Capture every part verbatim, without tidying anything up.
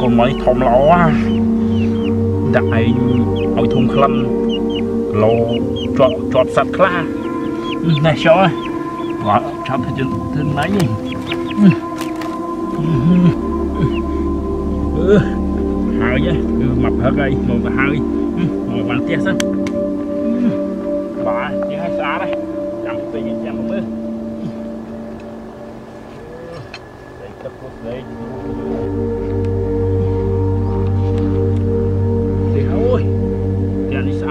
Con mấy thông ló đại ở thùng khăn lò chọt chọt sạch ra này cho gọi chọn thật trên máy gì hào nhá mập hết đây ngồi hơi ngồi bàn kia xem bà chứ hay xa đây làm tùy xem một bữa để tập một đấy.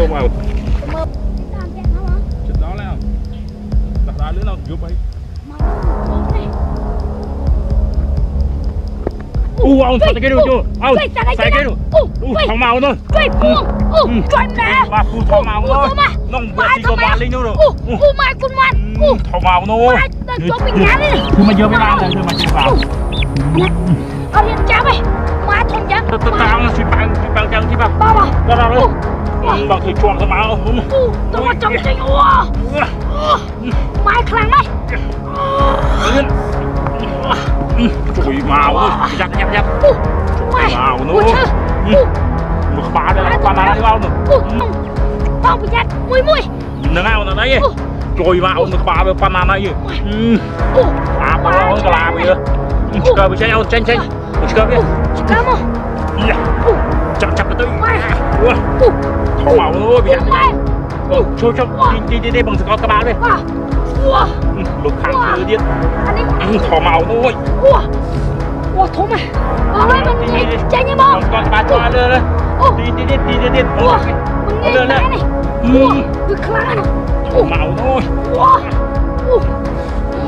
luôn không? Chụp đó lấy không? Đặt ra lưới lâu giúp đi. U ông sạch cái đồ chưa? Ông sạch cái đồ. Thằng màu thôi. Bà phù thằng màu thôi. Nông bà chỉ có bà linh thôi rồi. Thằng màu thôi. Thôi mà dơ mới ra rồi, thôi mà chụp vào. Ông nhìn cháu mày. Má thằng cháu. Tao nó suy bằng, suy bằng chân chứ bà. Bà bà. Bà bà luôn. Bà thử chuồng thằng màu. Tôi có chồng chênh ua. Mai khăn mày. Chùi màu ơi, dập dập dập. Chùi màu nữa. Một bà đây là bà này đi bao nữa. Không bị dập, mùi mùi. Nâng ao nó đấy. Chùi màu một bà bà bà này. À bà nó cái là bây giờ. Chờ bị cháy ao chênh chênh. Chờ đi. Chờ mà. Chập chập tới. Không màu nữa bị dập. Chùi chùi đi đi đi bằng sợi các bạn đi. Lục khăn cứ điên. Thỏ màu thôi. Ủa thú mày. Ủa mày mình chạy chạy như bông. Còn bà cho lên lên. Đi đi đi đi đi đi. Ủa mình nghe cái này. Ủa cứ khăn này. Thỏ màu thôi. Ủa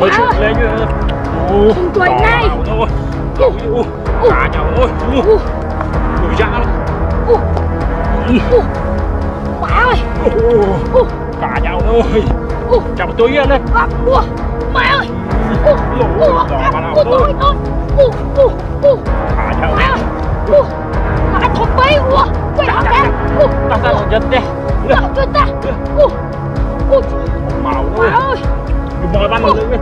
mới chụp lên chứ. Ủa thỏ màu thôi. Ủa cá nhau thôi. Ủa ủi ra lắm. Ủa bà ơi. Ủa cá nhau thôi. Chào tôi yên đây. Mày ơi. Lũ đỏ nào tôi. Thả nhau. Mày thốt bấy. Quay đỏ ra. Ta ra một dân đây. Đỏ cho ta. Màu ơi. Mày ơi. Mày bắt một lưng.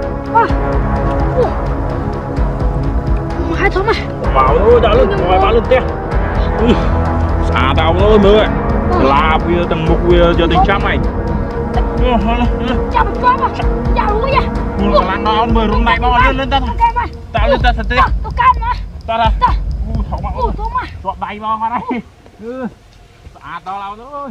Mày thốt mày. Màu ơi. Đã lưng. Mày bắt lưng tê. Xả tao nó mưa. Là bia tầng mục bia cho tình trám này. Chào bác con mà, chào luôn nha. Buồn lắm đó ông mười hôm nay bao lên lên ta. Tao lên ta thật đi. Tao cam mà. Tao là. Tao. Ủa thằng mà. Ủa thằng mà. Chọt đầy bao mà đây. Ừ. À tao lâu nữa ơi.